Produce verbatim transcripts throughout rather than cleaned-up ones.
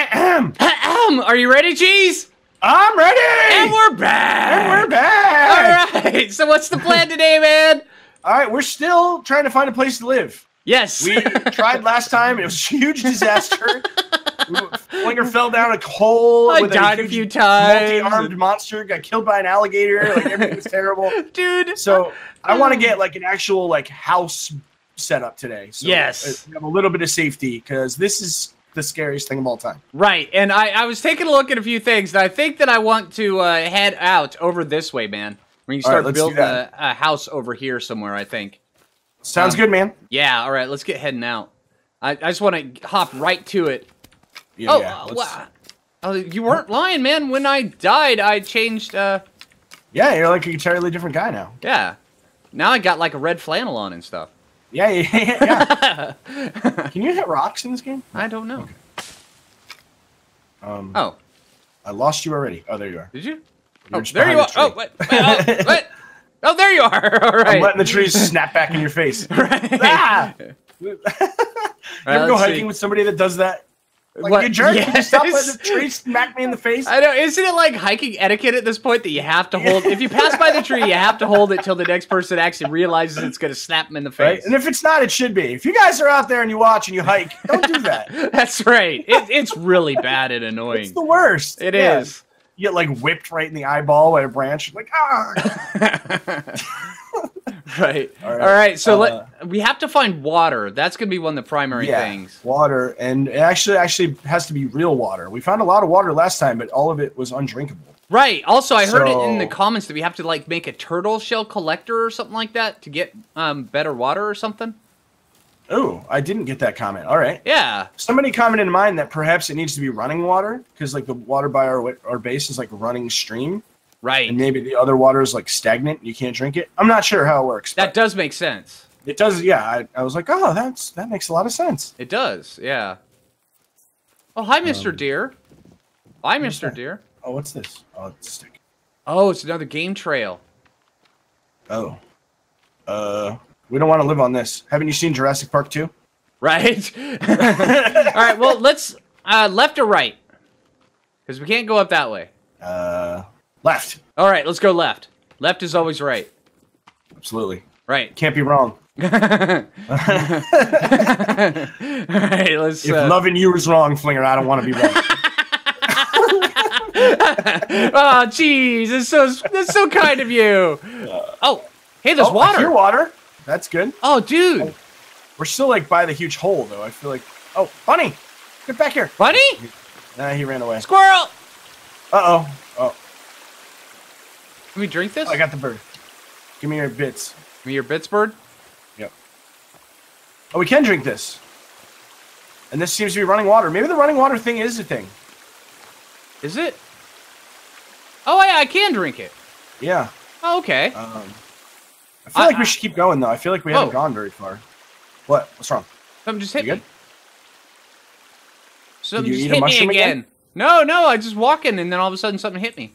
Ahem. Ahem. Are you ready, Cheese? I'm ready! And we're back! And we're back! Alright, so what's the plan today, man? Alright, we're still trying to find a place to live. Yes. We tried last time, it was a huge disaster. Phlinger fell down a hole. I with died a, huge a few times. Multi-armed monster got killed by an alligator. Like everything was terrible, dude. So I want to get like an actual like house set up today. So yes, we have a little bit of safety because this is the scariest thing of all time. Right, and I, I was taking a look at a few things, and I think that I want to uh, head out over this way, man. We can start right, building a, a house over here somewhere. I think. Sounds um, good, man. Yeah. All right, let's get heading out. I, I just want to hop right to it. Yeah, oh, yeah. Uh, well, uh, you weren't lying, man. When I died, I changed. Uh... Yeah, you're like an entirely different guy now. Yeah. Now I got like a red flannel on and stuff. Yeah, yeah, yeah. Can you hit rocks in this game? I don't know. Okay. Um, oh. I lost you already. Oh, there you are. Did you? Oh, there you are. Oh, what? Oh, what? Oh, there you are. All right. I'm letting the trees snap back in your face. Right. Ah! You ever go hiking with somebody that does that? Like, what? You jerk, yes. Can you stop letting the tree smack me in the face? I know, isn't it like hiking etiquette at this point that you have to hold, if you pass by the tree, you have to hold it till the next person actually realizes it's going to snap them in the face. Right? And if it's not, it should be. If you guys are out there and you watch and you hike, don't do that. That's right. It, it's really bad and annoying. It's the worst. It yeah. is. You get like whipped right in the eyeball by a branch. Like, ah! Right. All right. All right. So uh, let, we have to find water. That's going to be one of the primary yeah, things. Water. And it actually actually has to be real water. We found a lot of water last time, but all of it was undrinkable. Right. Also, I so, heard it in the comments that we have to like make a turtle shell collector or something like that to get um, better water or something. Oh, I didn't get that comment. All right. Yeah. Somebody commented in mine that perhaps it needs to be running water because like the water by our, our base is like a running stream. Right. And maybe the other water is like stagnant. You can't drink it. I'm not sure how it works. That does make sense. It does. Yeah. I, I was like, oh, that's that makes a lot of sense. It does. Yeah. Oh, hi, Mister Um, Deer. Hi, Mister That? Deer. Oh, what's this? Oh, it's a stick. Oh, it's another game trail. Oh. Uh, we don't want to live on this. Haven't you seen Jurassic Park two? Right. All right. Well, let's uh, left or right, because we can't go up that way. Uh. Left. All right, let's go left. Left is always right. Absolutely. Right. Can't be wrong. All right, let's. If uh... loving you is wrong, Phlinger, I don't want to be wrong. Oh, jeez, it's so that's so kind of you. Oh, hey, there's oh, water. I hear water. That's good. Oh, dude, oh, we're still like by the huge hole, though. I feel like. Oh, Bunny, get back here. Bunny? Nah, he ran away. Squirrel. Uh oh. Oh. Can we drink this? Oh, I got the bird. Give me your bits. Give me your bits, bird? Yep. Oh, we can drink this. And this seems to be running water. Maybe the running water thing is a thing. Is it? Oh, yeah, I can drink it. Yeah. Oh, okay. Um, I feel I, like we I, should keep going, though. I feel like we whoa. haven't gone very far. What? What's wrong? Something just hit me. Something just hit me again. again. No, no, I just walk in, and then all of a sudden something hit me.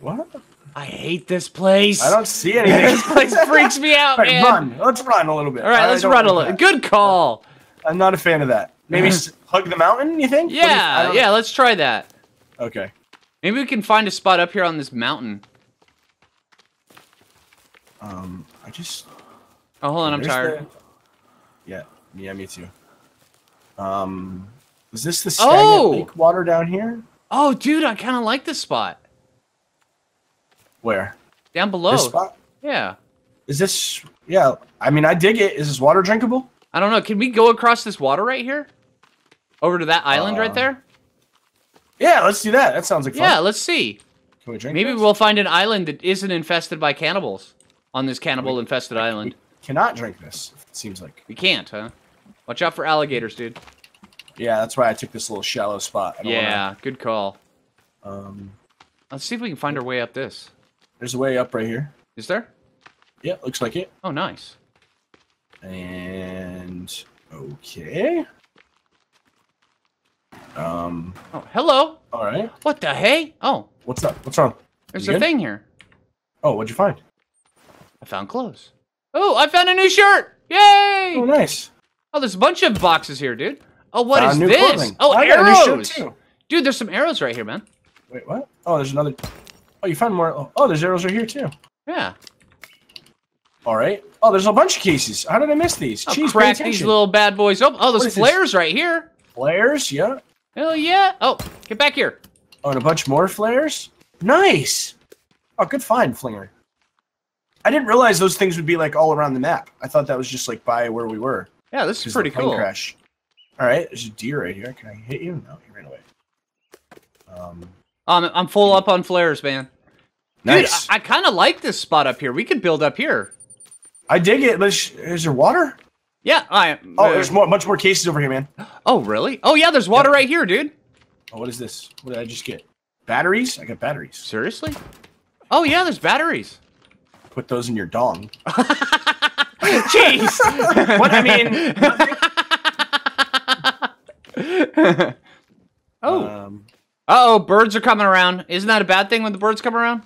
What? I hate this place. I don't see anything. This place freaks me out, right, man. Run. Let's run a little bit. All right, I let's run a little. That. Good call. I'm not a fan of that. Maybe hug the mountain, you think? Yeah, yeah, know. Let's try that. Okay. Maybe we can find a spot up here on this mountain. Um, I just... Oh, hold on, I'm tired. The... Yeah, yeah, me too. Um, is this the stagnant oh! lake water down here? Oh, dude, I kind of like this spot. Where? Down below. This spot? Yeah. Is this... Yeah. I mean, I dig it. Is this water drinkable? I don't know. Can we go across this water right here? Over to that island uh, right there? Yeah, let's do that. That sounds like fun. Yeah, let's see. Can we drink Maybe this? We'll find an island that isn't infested by cannibals on this cannibal-infested island. We cannot drink this, it seems like. We can't, huh? Watch out for alligators, dude. Yeah, that's why I took this little shallow spot. I don't yeah, wanna... good call. Um, Let's see if we can find our way up this. There's a way up right here. Is there? Yeah, looks like it. Oh, nice. And okay. Um. Oh, hello. All right. What the hey? Oh. What's up? What's wrong? There's a thing here. Oh, what'd you find? I found clothes. Oh, I found a new shirt. Yay! Oh, nice. Oh, there's a bunch of boxes here, dude. Oh, what is this? Oh, arrows. Dude, there's some arrows right here, man. Wait, what? Oh, there's another. Oh, you found more. Oh, there's arrows right here, too. Yeah. All right. Oh, there's a bunch of cases. How did I miss these? I'll Jeez, crack these little bad boys open. Oh, there's flares right here. Flares, yeah. Hell yeah. Oh, get back here. Oh, and a bunch more flares? Nice. Oh, good find, Phlinger. I didn't realize those things would be, like, all around the map. I thought that was just, like, by where we were. Yeah, this is pretty cool. Crash. All right, there's a deer right here. Can I hit you? No, he ran away. Um, um, I'm full up on flares, man. Nice. Dude, I, I kind of like this spot up here. We could build up here. I dig it. Let's, is there water? Yeah. I, oh, there's more, much more cases over here, man. Oh, really? Oh, yeah, there's water yeah. right here, dude. Oh, what is this? What did I just get? Batteries? I got batteries. Seriously? Oh, yeah, there's batteries. Put those in your dong. Jeez. What? I mean... oh. Um, Uh-oh, birds are coming around. Isn't that a bad thing when the birds come around?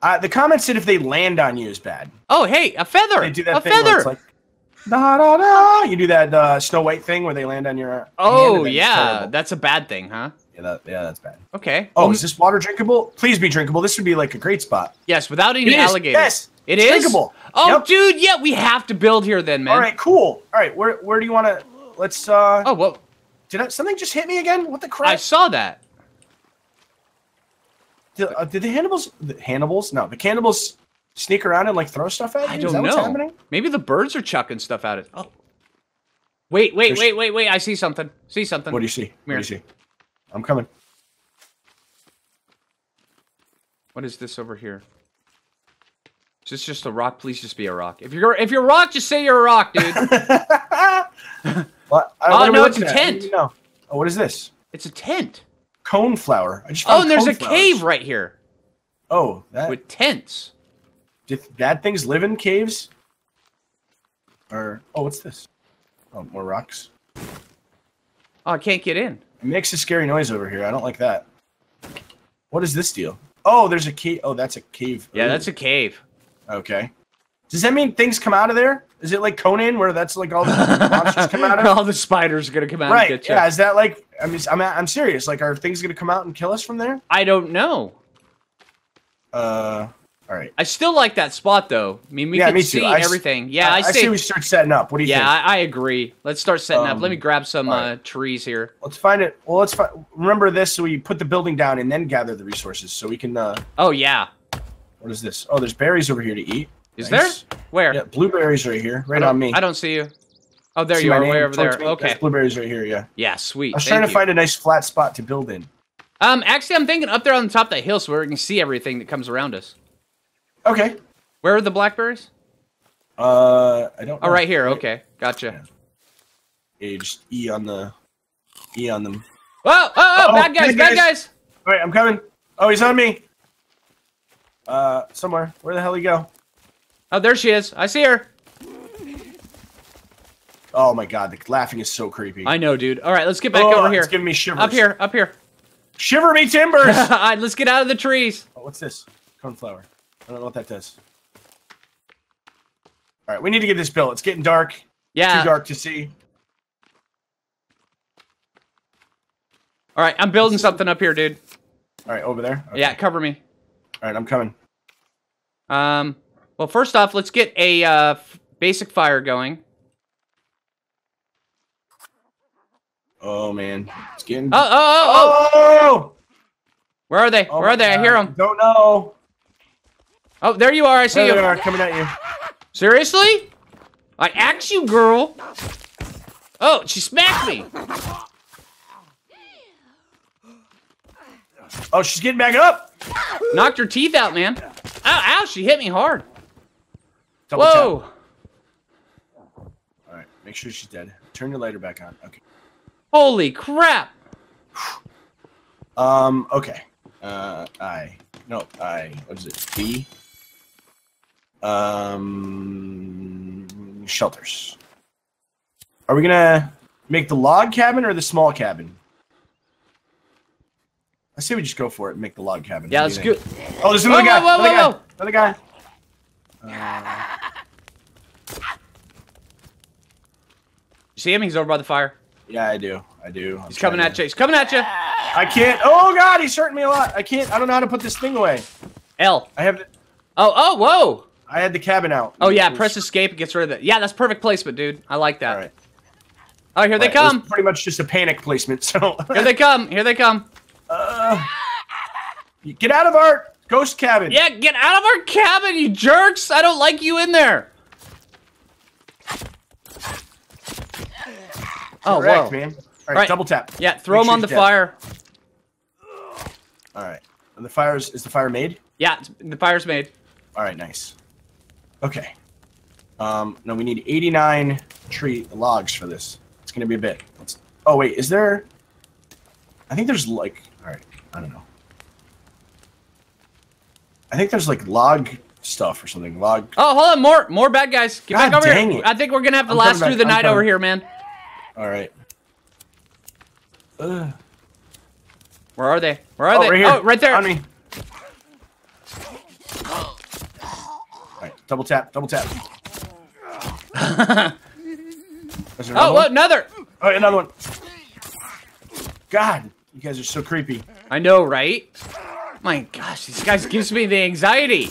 Uh, the comment said if they land on you is bad. Oh, hey, a feather! They do that a thing feather! Where it's like, da, da, da. You do that uh, Snow White thing where they land on your... Oh, yeah. That's a bad thing, huh? Yeah, that, yeah, that's bad. Okay. Oh, well, is this water drinkable? Please be drinkable. This would be like a great spot. Yes, without any alligators. Yes, it is drinkable. Oh, yep. Dude, yeah, we have to build here then, man. All right, cool. All right, where where do you want to... Let's... Uh, oh, whoa. Did I, something just hit me again? What the crap? I saw that. Did, uh, did the Hannibals, the Hannibals, no, the cannibals sneak around and like throw stuff at you? I don't Is that know. What's happening? Maybe the birds are chucking stuff at it. Oh, wait, wait, There's... wait, wait, wait! I see something. See something. What do you see? What do you see? I'm coming. What is this over here? Is this just a rock? Please just be a rock. If you're if you're a rock, just say you're a rock, dude. What? Oh no, it's a tent. No. Oh, what is this? It's a tent. Coneflower. I just found oh, and there's a flowers. Cave right here. Oh, that with tents. Did bad things live in caves? Or oh, what's this? Oh, more rocks. Oh, I can't get in. It makes a scary noise over here. I don't like that. What is this deal? Oh, there's a cave. Oh, that's a cave. Yeah, Ooh. that's a cave. Okay. Does that mean things come out of there? Is it like Conan, where that's like all the monsters come out of? All the spiders are gonna come out right. and get you. Yeah, is that like? I mean, I'm I'm serious. Like, are things gonna come out and kill us from there? I don't know. Uh, all right. I still like that spot though. I mean, we yeah, can me see I everything. Yeah, I, I, I say, say we start setting up. What do you yeah, think? Yeah, I, I agree. Let's start setting um, up. Let me grab some right. uh, trees here. Let's find it. Well, let's find, remember this. So we put the building down and then gather the resources, so we can. Uh, oh yeah. What is this? Oh, there's berries over here to eat. Is nice. there? Where? Yeah, blueberries right here, right on me. I don't see you. Oh, there see you are, way over there. Okay. There's blueberries right here, yeah. Yeah, sweet. I was Thank trying to you. find a nice flat spot to build in. Um, actually, I'm thinking up there on the top of that hill so where we can see everything that comes around us. Okay. Where are the blackberries? Uh, I don't know. Oh, right here. Okay, gotcha. Yeah. Yeah, just E on the... E on them. Oh, oh, oh, uh-oh. Bad guys, bad guys. guys. All right, I'm coming. Oh, he's on me. Uh, somewhere. Where the hell he go? Oh, there she is. I see her. Oh, my God. The laughing is so creepy. I know, dude. All right, let's get back oh, over here. It's giving me shivers. Up here. Up here. Shiver me timbers. All right, let's get out of the trees. Oh, what's this? Coneflower. I don't know what that does. All right, we need to get this built. It's getting dark. Yeah. Too dark to see. All right, I'm building something up here, dude. All right, over there? Okay. Yeah, cover me. All right, I'm coming. Um... Well, first off, let's get a uh, basic fire going. Oh, man. It's getting... Oh, oh, oh, oh! oh! Where are they? Oh Where are they? God. I hear them. Don't know. Oh, there you are. I see there you. They are coming at you. Seriously? I axe you, girl. Oh, she smacked me. Oh, she's getting back up. Knocked her teeth out, man. Ow, ow, she hit me hard. Double Whoa! Tap. All right, make sure she's dead. Turn your lighter back on. Okay. Holy crap! um. Okay. Uh. I. No. I. What is it? B. Um. Shelters. Are we gonna make the log cabin or the small cabin? I say we just go for it and make the log cabin. Yeah, let's go. Oh, there's another whoa, guy. Whoa, whoa, another, whoa, guy. Whoa. another guy. Another guy. Uh... You see him? He's over by the fire. Yeah, I do. I do. I'm He's coming at you. He's coming at you. I can't. Oh god, he's hurting me a lot. I can't. I don't know how to put this thing away. L. I have. Oh, oh, whoa. I had the cabin out. Oh yeah, press escape. It gets rid of that. Yeah, that's perfect placement, dude. I like that. All right. Oh, here All they right. come. It was pretty much just a panic placement. So. Here they come. Here they come. Uh, get out of our ghost cabin. Yeah, get out of our cabin, you jerks. I don't like you in there. Oh, Correct, whoa. man. All right, All right, double tap. Yeah, throw Make him sure on the dead. fire. All right. And the fire is, is the fire made? Yeah, it's, the fire's made. All right, nice. Okay. Um, now we need eighty-nine tree logs for this. It's going to be a bit. Let's, oh, wait, is there... I think there's like... All right, I don't know. I think there's like log stuff or something. Log... Oh, hold on, more more bad guys. Get God back over dang here. It. I think we're going to have to I'm last through the I'm night coming. over here, man. All right. Uh. Where are they? Where are oh, they? Right here. Oh, right there. On me. All right. Double tap. Double tap. oh, another one? another. Oh, another one. God, you guys are so creepy. I know, right? My gosh, these guys gives me the anxiety.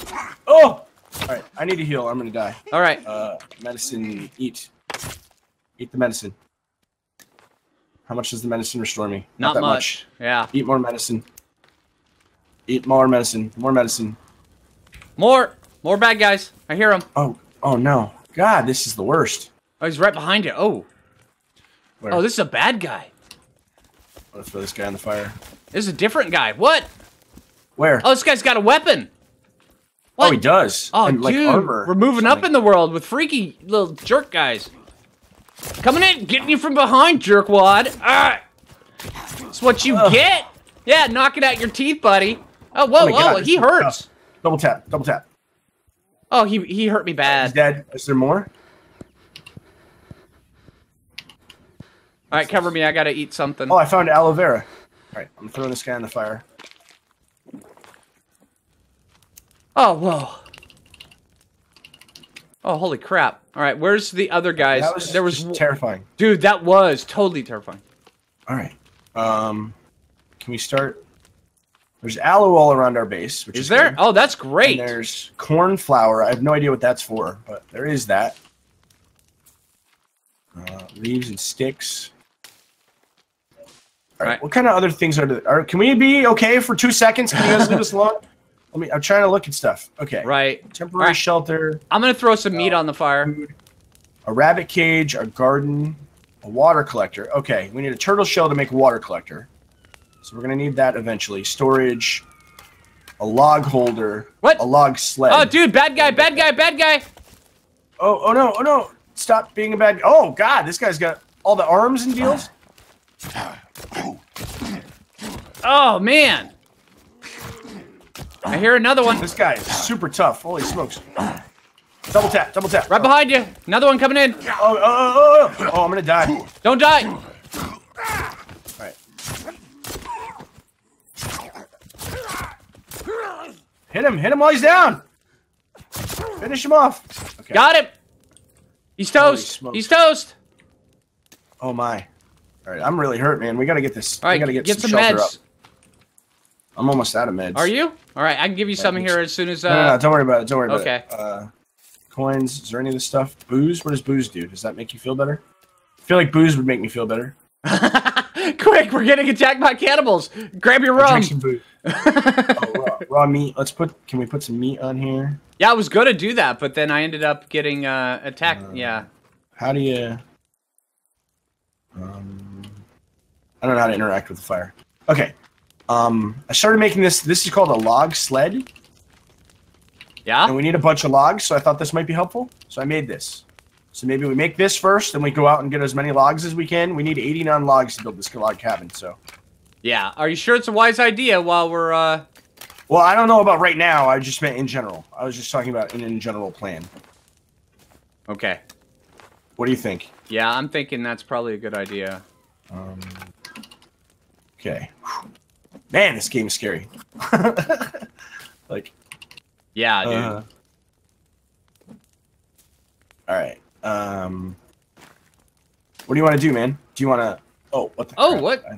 Oh. All right. I need to heal. I'm gonna die. All right. Uh, medicine. Eat. Eat the medicine. How much does the medicine restore me? Not, Not that much. much. Yeah. Eat more medicine. Eat more medicine. More medicine. More. More bad guys. I hear him. Oh. Oh, no. God, this is the worst. Oh, he's right behind you. Oh. Where? Oh, this is a bad guy. I'm going to throw this guy in the fire. This is a different guy. What? Where? Oh, this guy's got a weapon. What? Oh, he does. Oh, and, dude. Like, armor We're moving up in the world with freaky little jerk guys. Coming in, getting you from behind, jerkwad. Ah, that's what you Ugh. get. Yeah, knocking out your teeth, buddy. Oh, whoa, oh God, whoa, he hurts. Tough. Double tap, double tap. Oh, he he hurt me bad. He's dead. Is there more? All right, cover me. I gotta eat something. Oh, I found aloe vera. All right, I'm throwing this guy in the fire. Oh, whoa. Oh, holy crap. All right, where's the other guys? That was, there was terrifying. Dude, that was totally terrifying. All right. Um, can we start? There's aloe all around our base. Which is, is there? Good. Oh, that's great. And there's corn flour. I have no idea what that's for, but there is that. Uh, leaves and sticks. All right, all right. What kind of other things are there? Are, can we be okay for two seconds? Can you guys leave us alone? Let me, I'm trying to look at stuff. Okay. Right. Temporary right. shelter. I'm going to throw some uh, meat on the fire. Food, a rabbit cage, a garden, a water collector. Okay. We need a turtle shell to make a water collector. So we're going to need that eventually. Storage, a log holder, what? a log sled. Oh, dude. Bad guy, bad guy, bad guy. Oh, oh no. Oh, no. Stop being a bad guy. Oh, God. This guy's got all the arms and deals. Oh, man. I hear another one. This guy is super tough. Holy smokes. Double tap, double tap. Right oh. behind you. Another one coming in. Oh, oh, oh, oh. Oh, I'm going to die. Don't die. All right. Hit him. Hit him while he's down. Finish him off. Okay. Got him. He's toast. He's toast. Oh, my. All right. I'm really hurt, man. We got to get this. All right. We got to get, get some, some meds. Up. I'm almost out of meds. Are you? All right, I can give you some here as soon as... Uh... No, no, no, don't worry about it. Don't worry about okay. it. Okay. Uh, coins, is there any of this stuff? Booze? What does booze do? Does that make you feel better? I feel like booze would make me feel better. Quick, we're getting attacked by cannibals. Grab your rum. Drink some booze. oh, raw, raw meat. Let's put... Can we put some meat on here? Yeah, I was going to do that, but then I ended up getting uh, attacked. Uh, yeah. How do you... Um, I don't know how to interact with the fire. Okay. Um, I started making this, this is called a log sled. Yeah? And we need a bunch of logs, so I thought this might be helpful. So I made this. So maybe we make this first, then we go out and get as many logs as we can. We need eighty-nine logs to build this log cabin, so. Yeah, are you sure it's a wise idea while we're, uh... Well, I don't know about right now, I just meant in general. I was just talking about an in general plan. Okay. What do you think? Yeah, I'm thinking that's probably a good idea. Um, okay. Whew. Man, this game is scary. like, yeah, dude. Uh, all right. Um, what do you want to do, man? Do you want to? Oh, what? The oh, crap? what? I,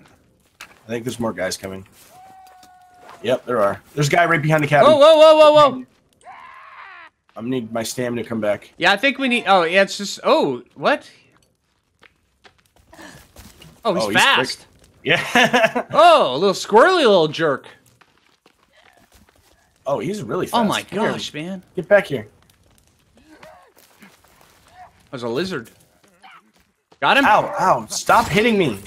I I think there's more guys coming. Yep, there are. There's a guy right behind the cabin. Whoa, whoa, whoa, whoa, whoa! I'm gonna need my stamina to come back. Yeah, I think we need... Oh, yeah, it's just... Oh, what? Oh, he's, oh, he's fast. Quick. Yeah. Oh, a little squirrely little jerk. Oh, he's really fast. Oh my gosh, here, man. Get back here. There's a lizard. Got him? Ow, ow. Stop hitting me.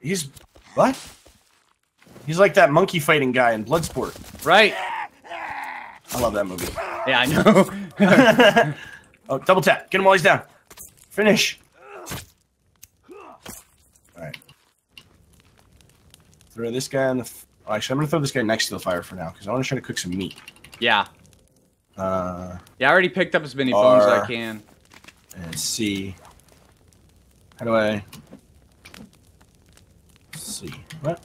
He's... What? He's like that monkey fighting guy in Bloodsport. Right. I love that movie. Yeah, I know. Oh, double tap. Get him while he's down. Finish. Alright. Throw this guy on the... F oh, actually, I'm going to throw this guy next to the fire for now, because I want to try to cook some meat. Yeah. Uh, yeah, I already picked up as many R bones as I can. And C. How do I... C. What?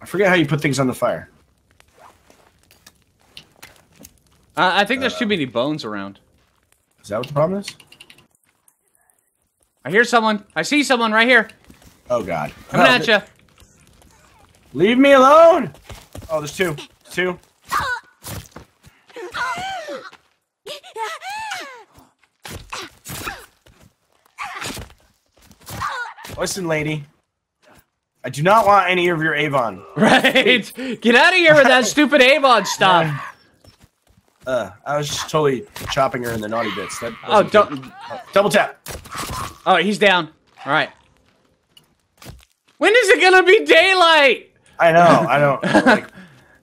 I forget how you put things on the fire. Uh, I think there's uh, too many bones around. Is that what the problem is? I hear someone. I see someone right here. Oh, God. Coming oh, at you. Leave me alone. Oh, there's two. Two. Listen, lady. I do not want any of your Avon. Right. Get out of here with that stupid Avon stuff. Uh, I was just totally chopping her in the naughty bits. That oh, don't... oh, double tap. Oh, he's down. All right. When is it gonna be daylight? I know. I don't. Like...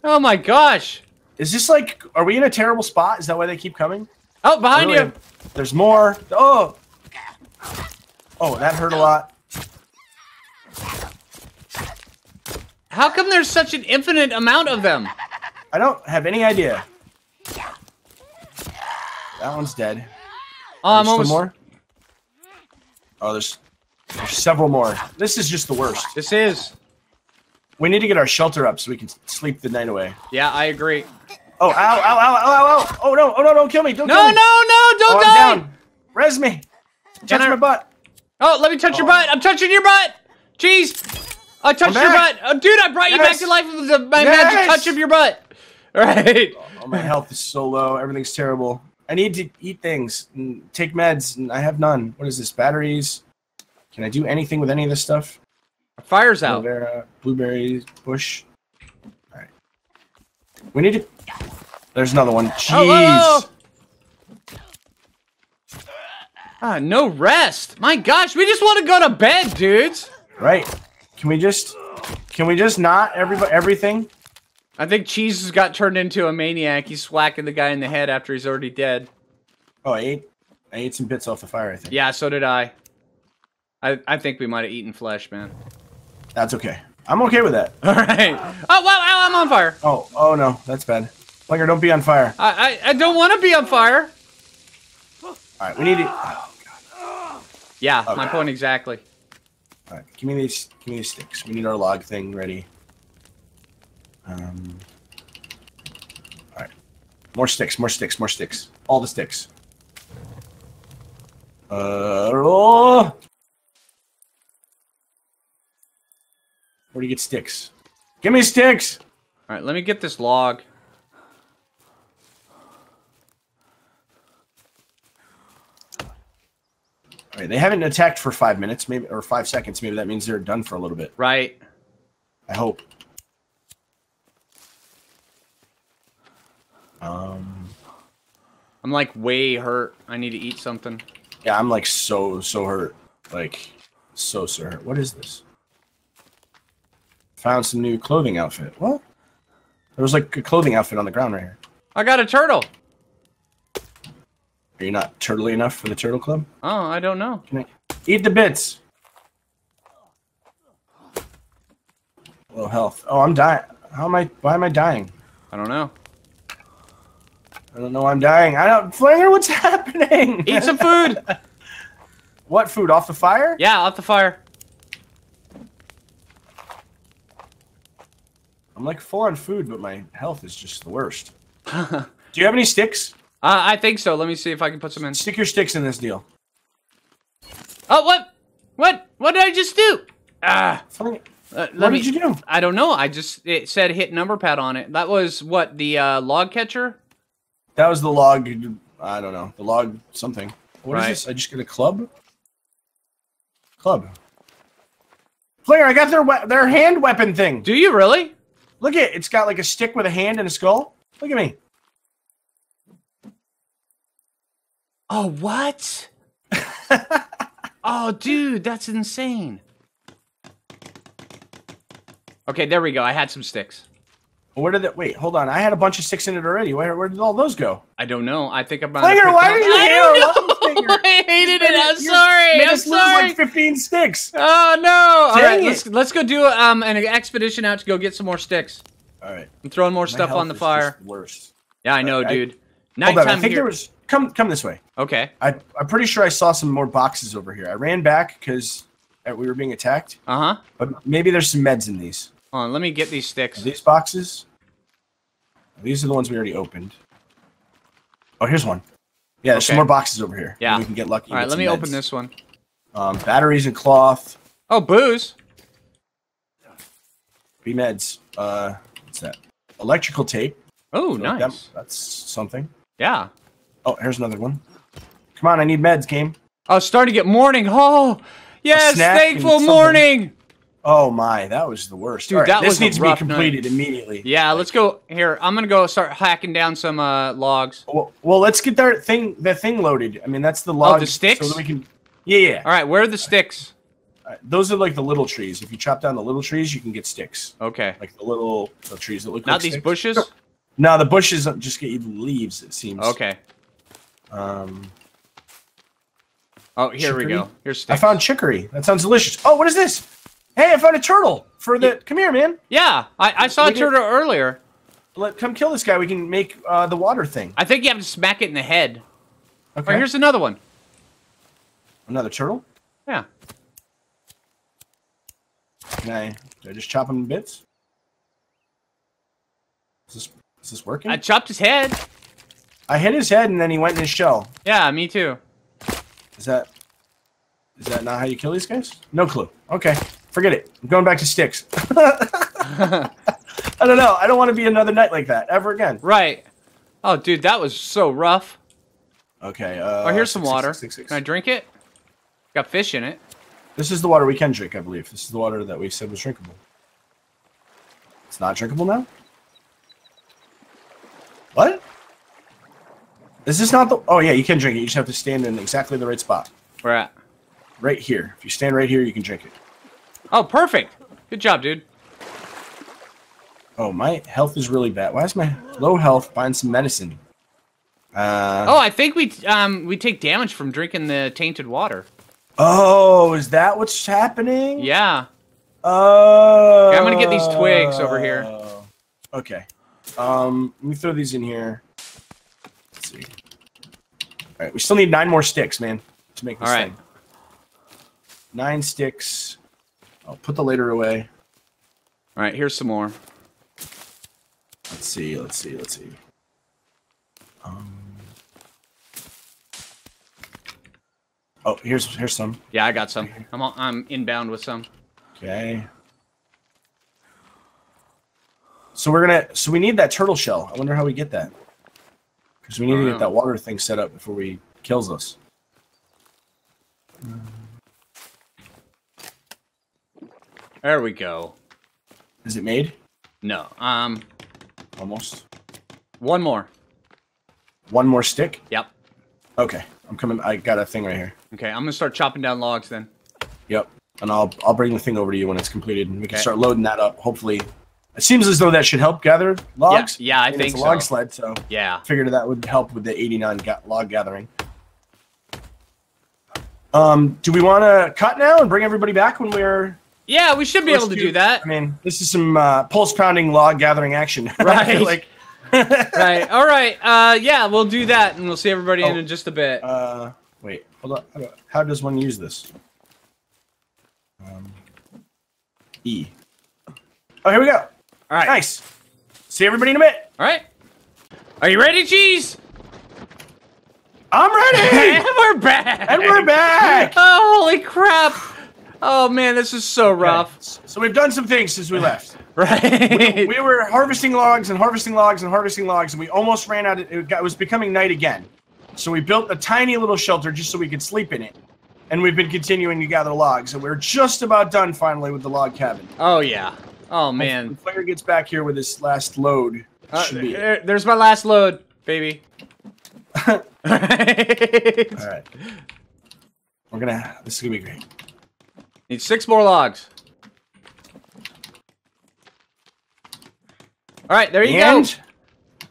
Oh my gosh. Is this like? Are we in a terrible spot? Is that why they keep coming? Oh, behind really? you. There's more. Oh. Oh, that hurt a lot. How come there's such an infinite amount of them? I don't have any idea. That one's dead. Oh, I'm almost... more? Oh, there's, there's several more. This is just the worst. This is. We need to get our shelter up so we can sleep the night away. Yeah, I agree. Oh, ow, ow, ow, ow, ow, ow. Oh, no, oh, no, don't kill me. Don't no, kill me. No, no, no, don't oh, die. I'm down. Res me. Touch I... my butt. Oh, let me touch oh. your butt. I'm touching your butt. Jeez. I touched your butt! Oh, dude, I brought yes. you back to life with the, my yes. magic touch of your butt! Alright. Oh, my health is so low. Everything's terrible. I need to eat things and take meds, and I have none. What is this? Batteries? Can I do anything with any of this stuff? Fire's out. Blueberry, blueberries, bush. Alright. We need to... There's another one. Jeez! Oh, oh, oh. Ah, no rest! My gosh, we just want to go to bed, dudes! Right. Can we just, can we just not everybody everything? I think Cheese has got turned into a maniac. He's whacking the guy in the head after he's already dead. Oh, I ate, I ate some bits off the fire, I think. Yeah, so did I. I, I think we might have eaten flesh, man. That's okay. I'm okay with that. All right. Oh wow! Ow, I'm on fire. Oh, oh no, that's bad. Phlinger, don't be on fire. I, I, I don't want to be on fire. All right, we need to. Oh, God. Yeah, oh, my God. point exactly. All right, give me these. Give me these sticks. We need our log thing ready. Um. All right, more sticks, more sticks, more sticks. All the sticks. Uh oh. Where do you get sticks? Give me sticks. All right, let me get this log. All right, they haven't attacked for five minutes, maybe, or five seconds. Maybe that means they're done for a little bit. Right. I hope. Um, I'm like way hurt. I need to eat something. Yeah, I'm like so so hurt, like so so hurt. What is this? Found some new clothing outfit. What? There was like a clothing outfit on the ground right here. I got a turtle. Are you not turtly enough for the turtle club? Oh, I don't know. Can I eat the bits? Low health. Oh, I'm dying. How am I? Why am I dying? I don't know. I don't know why I'm dying. I don't. Phlinger, what's happening? Eat some food. What food? Off the fire? Yeah, off the fire. I'm like full on food, but my health is just the worst. Do you have any sticks? Uh, I think so. Let me see if I can put some in. Stick your sticks in this deal. Oh, what? What? What did I just do? Ah. Uh, let what me, did you do? I don't know. I just, it said hit number pad on it. That was what, the uh, log catcher? That was the log, I don't know. The log something. What right. is this? I just get a club? Club. Phlinger, I got their their hand weapon thing. Do you really? Look at it. It's got like a stick with a hand and a skull. Look at me. Oh, what? Oh, dude, that's insane. Okay, there we go. I had some sticks. Where did that? Wait, hold on. I had a bunch of sticks in it already. Where, where did all those go? I don't know. I think I'm. Phlinger, why did you hate it? I hated it. I'm sorry. Made I'm us sorry. Lose like fifteen sticks. Oh no! Dang all right, it. let's let's go do um an expedition out to go get some more sticks. All right. I'm throwing more My stuff on the fire. Just worse. Yeah, I know, I, dude. Nighttime hold on. I think here. There was come come this way. Okay. I I'm pretty sure I saw some more boxes over here. I ran back because we were being attacked. Uh huh. But maybe there's some meds in these. Hold on, let me get these sticks. Are these boxes? These are the ones we already opened. Oh, here's one. Yeah, there's okay. some more boxes over here. Yeah. We can get lucky. All right, let me meds. open this one. Um, batteries and cloth. Oh, booze. B meds. Uh, what's that? Electrical tape. Oh, so nice. That, that's something. Yeah. Oh, here's another one. Come on, I need meds, game. Oh, starting to get morning. Oh, yes, thankful morning. Oh my, that was the worst. Dude, right, that this was needs to be completed night. immediately. Yeah, let's go here. I'm gonna go start hacking down some uh, logs. Well, well, let's get that thing, that thing loaded. I mean, that's the log. Oh, the sticks. So we can. Yeah, yeah. All right, where are the sticks? Right. Those are like the little trees. If you chop down the little trees, you can get sticks. Okay. Like the little the trees that look. Not like these sticks. bushes. No. no, the bushes just get you leaves. It seems. Okay. Um. Oh, here chicory. we go. Here's sticks. I found chicory. That sounds delicious. Oh, what is this? Hey, I found a turtle for the. Yeah. Come here, man. Yeah, I, I saw we a turtle did, earlier. Let come kill this guy. We can make uh, the water thing. I think you have to smack it in the head. Okay. Right, here's another one. Another turtle. Yeah. Can I? Did I just chop him in bits? Is this is this working? I chopped his head. I hit his head and then he went in his shell. Yeah, me too. Is that? Is that not how you kill these guys? No clue. Okay. Forget it. I'm going back to sticks. I don't know. I don't want to be another night like that ever again. Right. Oh, dude, that was so rough. Okay. Uh, oh, here's some six, water. Six, six, six. Can I drink it? Got fish in it. This is the water we can drink, I believe. This is the water that we said was drinkable. It's not drinkable now? What? Is this not the... Oh, yeah, you can drink it. You just have to stand in exactly the right spot. Where at? Right here. If you stand right here, you can drink it. Oh, perfect. Good job, dude. Oh, my health is really bad. Why is my low health? Find some medicine. Uh, oh, I think we um we take damage from drinking the tainted water. Oh, is that what's happening? Yeah. Oh. Okay, I'm going to get these twigs over here. Okay. Um, let me throw these in here. Let's see. All right, we still need nine more sticks, man, to make this All right. thing. Nine sticks. I'll put the lighter away. All right, here's some more. Let's see, let's see, let's see. Um... Oh, here's here's some. Yeah, I got some. I'm all, I'm inbound with some. Okay. So we're gonna. So we need that turtle shell. I wonder how we get that. Because we need to get that water thing set up before he kills us. Um... There we go. Is it made? No. Um. Almost. One more. One more stick? Yep. Okay. I'm coming. I got a thing right here. Okay. I'm gonna start chopping down logs then. Yep. And I'll I'll bring the thing over to you when it's completed, and we okay. can start loading that up. Hopefully, it seems as though that should help gather logs. Yeah. yeah I, I mean, think it's a so. log sled, so yeah. Figured that would help with the eighty-nine log gathering. Um. Do we want to cut now and bring everybody back when we're? Yeah, we should be Let's able to do, do that. I mean, this is some uh, pulse-pounding log-gathering action. Right. like... right. All right. Uh, yeah, we'll do that, and we'll see everybody oh, in just a bit. Uh, wait. Hold on. How, do, how does one use this? Um, E. Oh, here we go. All right. Nice. See everybody in a bit. All right. Are you ready, Cheese? I'm ready! And we're back! And we're back! Oh, holy crap! Oh man, this is so rough. Okay. So we've done some things since we left. Right? We, we were harvesting logs and harvesting logs and harvesting logs, and we almost ran out of... It, got, it was becoming night again. So we built a tiny little shelter just so we could sleep in it. And we've been continuing to gather logs, and we're just about done finally with the log cabin. Oh yeah. Oh man. The player gets back here with his last load. Uh, there, there's my last load, baby. Alright. All right. We're gonna... This is gonna be great. Need six more logs. Alright, there you and... go.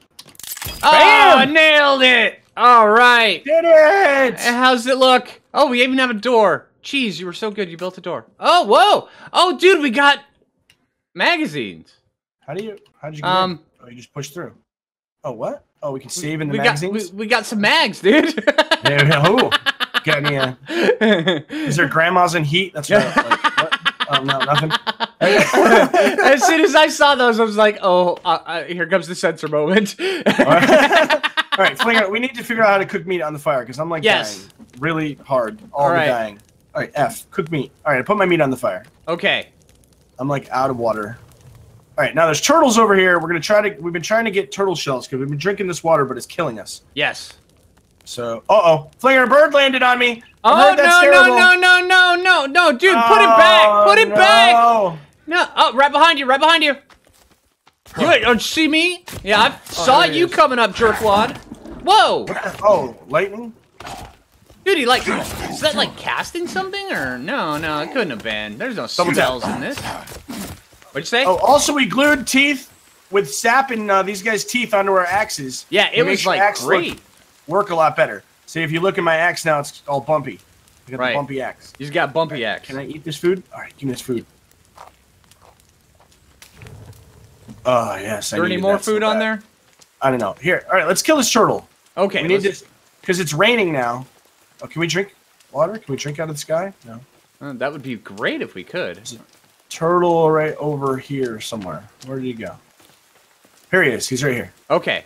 Bam! Oh, nailed it! Alright. Did it! How's it look? Oh, we even have a door. Cheese, you were so good, you built a door. Oh, whoa! Oh, dude, we got magazines. How do you... How'd you get um, Oh, you just push through. Oh, what? Oh, we can save in the we magazines? Got, we, we got some mags, dude. Yeah, yeah, oh. Got any, uh, is there grandmas in heat? That's right. Like, what? Oh, no, nothing. As soon as I saw those, I was like, oh, uh, uh, here comes the censor moment. All right, all right Phlinger, we need to figure out how to cook meat on the fire, because I'm like yes. dying. Really hard. All, all right. the dying. All right, F, cook meat. All right, I put my meat on the fire. Okay. I'm like out of water. All right, now there's turtles over here. We're gonna try to. We've been trying to get turtle shells because we've been drinking this water, but it's killing us. Yes. So, uh oh, Phlinger, a bird landed on me. Oh no no no no no no no, dude, oh, put it back, put it no. back. No, oh, right behind you, right behind you. You don't see me? Yeah, I oh, saw you is. coming up, jerkwad. Whoa. Oh, lightning. Dude, he like is that like casting something or no? No, it couldn't have been. There's no spells in this. What'd you say? Oh, also we glued teeth with sap and uh, these guys' teeth onto our axes. Yeah, it was like axe great. Look, work a lot better. See, if you look at my axe now, it's all bumpy. I got right. the bumpy axe. He's got bumpy right. axe. Can I eat this food? All right, give me this food. Oh, yes. Is there I any more food so on there? I don't know. Here, all right, let's kill this turtle. Okay. We need this because it's raining now. Oh, can we drink water? Can we drink out of the sky? No. Uh, that would be great if we could. Turtle right over here somewhere. Where did he go? Here he is. He's right here. Okay.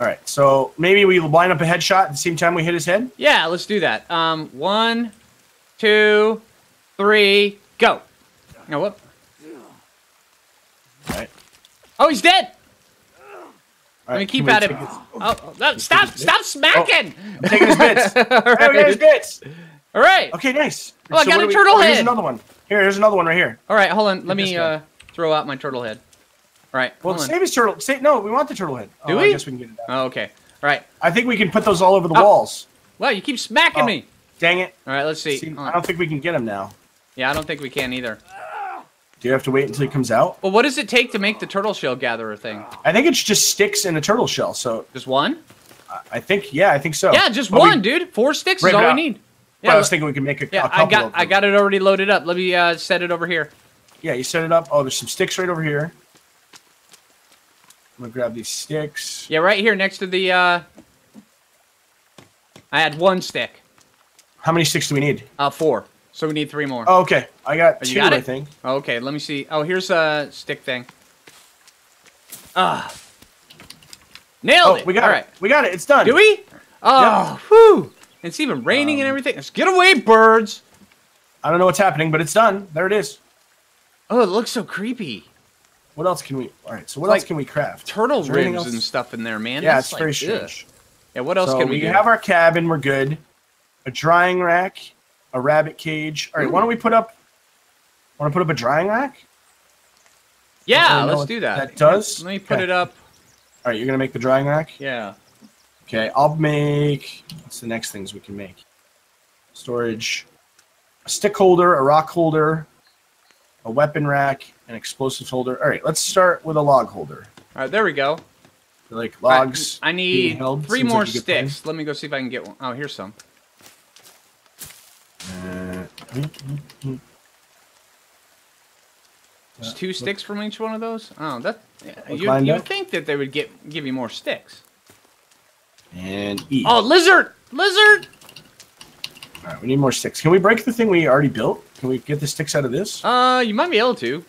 All right. So maybe we line up a headshot at the same time we hit his head? Yeah, let's do that. Um, one, two, three, go. Oh, whoop. All right. Oh, he's dead. Let me keep at him. Oh, no, stop. Stop smacking. Oh, I'm taking his bits. All right, we got his bits. All right. Okay, nice. Oh, I got a turtle head. Here's another one. Here, here's another one right here. All right, hold on. Let me uh, throw out my turtle head. All right. Well, save his turtle. Save, no, we want the turtle head. Do oh, we? I guess we can get it out. Oh, okay. All right. I think we can put those all over the oh. walls. Wow, you keep smacking oh. me. Dang it. All right, let's see. see I don't think we can get him now. Yeah, I don't think we can either. Do you have to wait until he comes out? Well, what does it take to make the turtle shell gatherer thing? I think it's just sticks and a turtle shell. So just one? I think, yeah, I think so. Yeah, just but one, we, dude. Four sticks is all we need. Yeah, I was thinking we could make a, yeah, a couple I got, of them. I got it already loaded up. Let me uh, set it over here. Yeah, you set it up. Oh, there's some sticks right over here. I'm going to grab these sticks. Yeah, right here next to the... Uh... I had one stick. How many sticks do we need? Uh, four. So we need three more. Oh, okay. I got two, got I think. Oh, okay, let me see. Oh, here's a stick thing. Ah. Nailed oh, it. We got all it. Right. We got it. It's done. Do we? Oh, yeah. Whew. It's even raining um, and everything. Let's get away, birds. I don't know what's happening, but it's done. There it is. Oh, it looks so creepy. What else can we... All right, so what like else can we craft? Turtle ribs and stuff in there, man. Yeah, That's it's like, very strange. Ugh. Yeah, what else so can we, we do? We have our cabin. We're good. A drying rack. A rabbit cage. All right, Ooh. why don't we put up... Want to put up a drying rack? Yeah, really let's do that. That does? Let me put okay. it up. All right, you're going to make the drying rack? Yeah. Okay, I'll make, what's the next things we can make? Storage, a stick holder, a rock holder, a weapon rack, an explosive holder. All right, let's start with a log holder. All right, there we go. Like logs. I, I need three Seems more like sticks. Let me go see if I can get one. Oh, here's some. Uh, There's two look, sticks from each one of those? Oh, that, you, you think that they would get give you more sticks. And eat. Oh, lizard! Lizard! All right, we need more sticks. Can we break the thing we already built? Can we get the sticks out of this? Uh, you might be able to.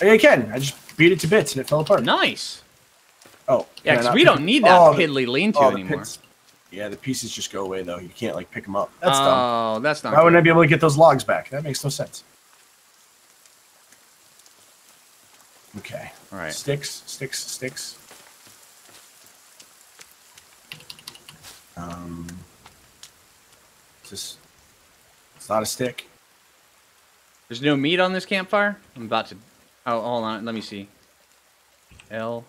I can. I just beat it to bits and it fell apart. Nice. Oh. Yeah, because we don't need that oh, piddly lean-to oh, anymore. Pins. Yeah, the pieces just go away, though. You can't, like, pick them up. That's oh, dumb. Oh, that's not Why good. Wouldn't I be able to get those logs back? That makes no sense. Okay. All right. Sticks, sticks, sticks. Um, just, it's not a stick. There's no meat on this campfire? I'm about to... Oh, hold on. Let me see. L...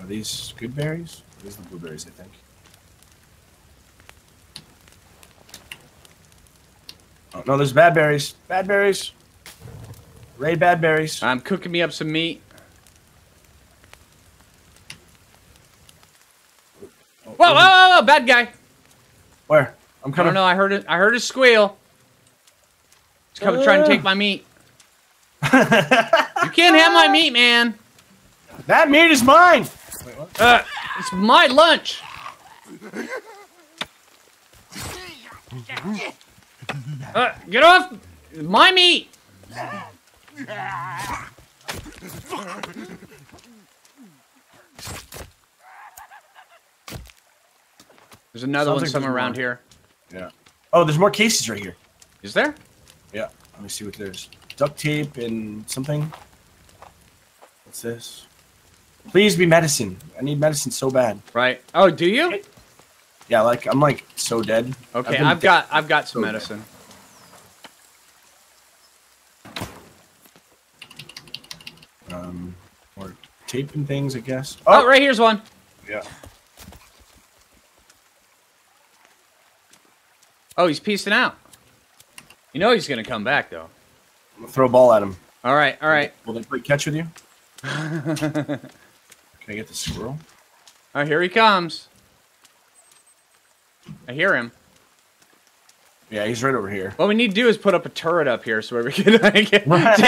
Are these good berries? These are the blueberries, I think. Oh, no, there's bad berries. Bad berries. Ray bad berries. I'm cooking me up some meat. Whoa, whoa, whoa, whoa, bad guy. Where? I'm coming. I don't know. I heard it. I heard his squeal. He's coming, uh. trying to take my meat. You can't have my meat, man. That meat is mine. Wait, what? Uh, it's my lunch. Uh, get off my meat. There's another Sounds one like somewhere around more. Here. Yeah. Oh, there's more cases right here. Is there? Yeah. Let me see what there's. Duct tape and something. What's this? Please be medicine. I need medicine so bad. Right. Oh, do you? Yeah, like I'm like so dead. Okay, I've, I've got I've got some so medicine. Dead. Um, or tape and things, I guess. Oh, oh, right here's one. Yeah. Oh, he's peacing out. You know he's gonna come back though. I'm gonna throw a ball at him. All right, all right. Will they play catch with you? Can I get the squirrel? Oh, here he comes. I hear him. Yeah, he's right over here. What we need to do is put up a turret up here so we can like, take them out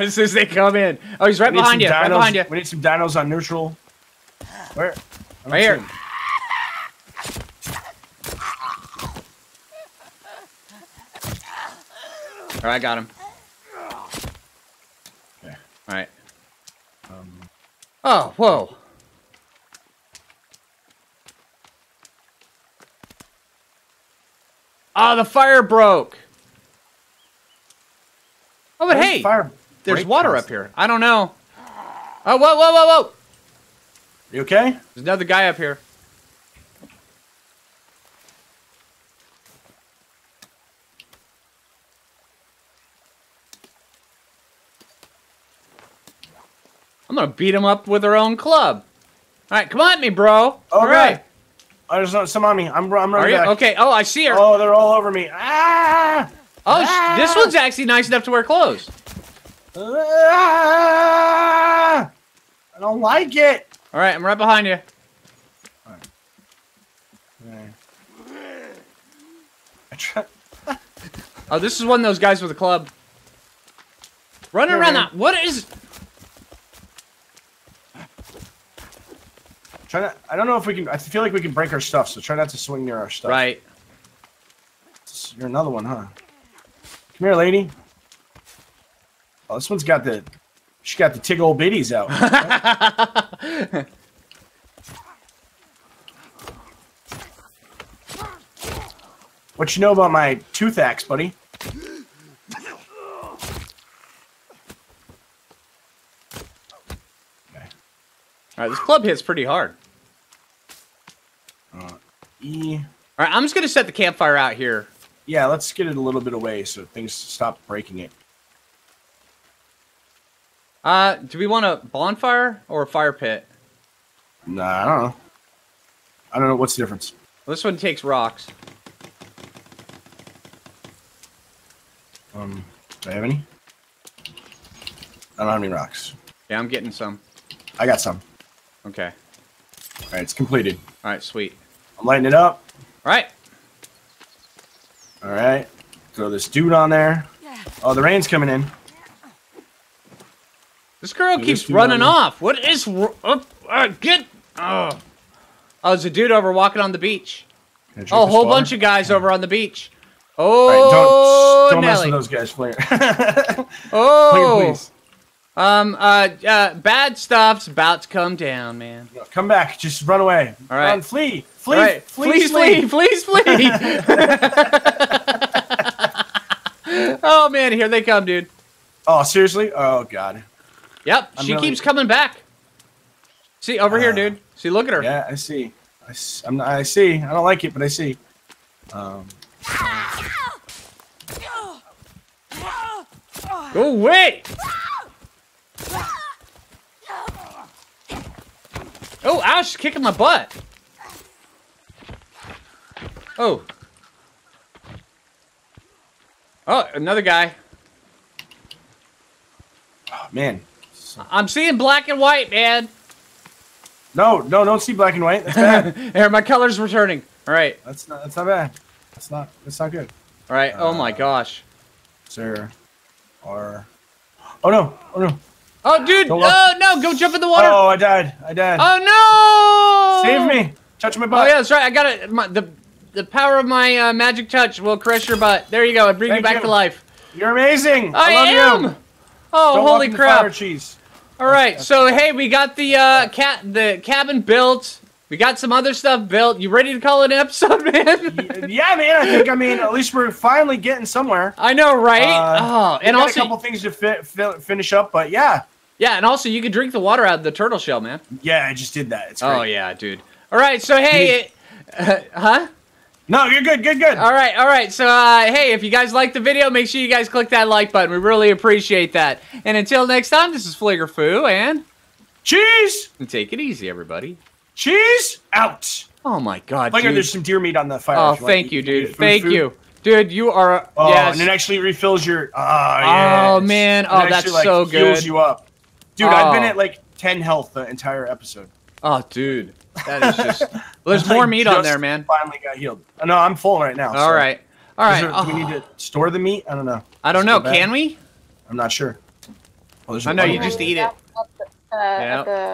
as soon as they come in. Oh, he's right behind you. Dinos, right behind you. We need some dinos on neutral. Where? Right here. All right, I got him. Okay. All right. Um, oh, whoa. Oh, the fire broke. Oh, but hey, fire there's water past? Up here. I don't know. Oh, whoa, whoa, whoa, whoa. You okay? There's another guy up here. I'm gonna beat him up with her own club. All right, come on at me, bro. Okay. All right. Oh, there's no, some on me. I'm, I'm running back. Okay. Oh, I see her. Oh, they're all over me. Ah! Oh, ah! This one's actually nice enough to wear clothes. Ah! I don't like it. All right, I'm right behind you. All right. All right. I try oh, this is one of those guys with a club. Running around that. What is? Try not, I don't know if we can. I feel like we can break our stuff, so try not to swing near our stuff. Right. You're another one, huh? Come here, lady. Oh, this one's got the. She got the tig old biddies out. Right? What you know about my tooth axe, buddy? Okay. All right, this club hits pretty hard. Uh, e. All right, I'm just gonna set the campfire out here. Yeah, let's get it a little bit away so things stop breaking it. Uh, do we want a bonfire or a fire pit? Nah, I don't know. I don't know what's the difference. Well, this one takes rocks. Um, do I have any? I don't have any rocks. Yeah, I'm getting some. I got some. Okay. All right, it's completed. All right, sweet. I'm lighting it up. All right. All right. Throw this dude on there. Oh, the rain's coming in. This girl Throw keeps this running off. What is... Uh, uh, get... Oh. Oh, there's a dude over walking on the beach. Oh, a whole bunch of guys over on the beach. Oh, right, don't don't mess with those guys, Phlinger. Oh. Phlinger, please. Um, uh, uh, bad stuff's about to come down, man. No, come back. Just run away. All right. Run, flee. Flee. Right. Flee, flee. Flee, flee. flee. Oh, man. Here they come, dude. Oh, seriously? Oh, God. Yep. I'm she really... keeps coming back. See, over uh, here, dude. See, look at her. Yeah, I see. I, I'm not, I see. I don't like it, but I see. Um. Go away! Oh, ow, she's kicking my butt. Oh. Oh, another guy. Oh, man. I'm seeing black and white, man. No, no, don't see black and white. That's bad. Here, my color's returning. All right. That's not, that's not bad. That's not, that's not good. All right. Oh, uh, my gosh. Sir. Or... Oh, no. Oh, no. Oh, dude! Oh, no! Go jump in the water! Oh, I died. I died. Oh, no! Save me! Touch my butt. Oh, yeah, that's right. I got it. My, the, the power of my uh, magic touch will crush your butt. There you go. It brings you back you. to life. You're amazing! I, I love am! You. Oh, Don't holy crap. Fire, cheese. All right, so, hey, we got the, uh, cat, the cabin built. We got some other stuff built. You ready to call it an episode, man? Yeah, man. I think, I mean, at least we're finally getting somewhere. I know, right? Uh, oh, and also... a couple things to fi fi finish up, but yeah. Yeah, and also you can drink the water out of the turtle shell, man. Yeah, I just did that. It's great. Oh, yeah, dude. All right, so hey, uh, huh? No, you're good, good, good. All right, all right. So, uh, hey, if you guys liked the video, make sure you guys click that like button. We really appreciate that. And until next time, this is Phlinger Phoo and... Cheese! And take it easy, everybody. Cheese out. Oh, my God, Phlinger, dude. There's some deer meat on the fire. Oh, you thank you, dude. Food, thank food. you. Dude, you are... Oh, yes. And it actually refills your... Oh, yeah. Oh, man. Oh, that's actually, like, so good. It fuels you up. Dude, oh. I've been at like ten health the entire episode. Oh, dude, that is just. Well, there's more meat on there, man. Finally got healed. Oh, no, I'm full right now. All so. right, all right. There, oh. Do we need to store the meat? I don't know. I don't know. Can we? I'm not sure. Well, I know you just eat it. Up the, uh, yeah. the...